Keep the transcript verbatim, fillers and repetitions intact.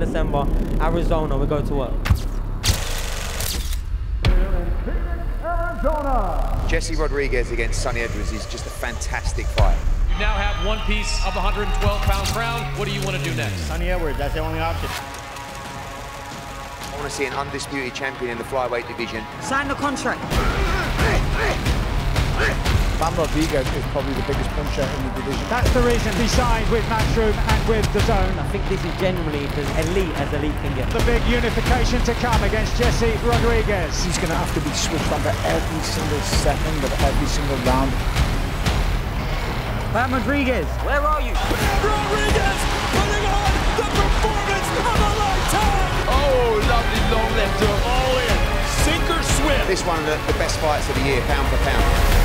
seventh of December, Arizona. We go to work. Jesse Rodriguez against Sunny Edwards is just a fantastic fight. You now have one piece of the one hundred twelve pound crown. What do you want to do next? Sunny Edwards, that's the only option. I want to see an undisputed champion in the flyweight division. Sign the contract. Bam Rodriguez is probably the biggest puncher in the division. That's the reason he signed with Matchroom and with D A Z N. I think this is generally as elite as elite can get. The big unification to come against Jesse Rodriguez. He's going to have to be switched on for every single second of every single round. Bam Rodriguez, where are you? Bam Rodriguez putting on the performance of a lifetime! Oh, lovely long left hook, all in, sink or swim. This one of the best fights of the year, pound for pound.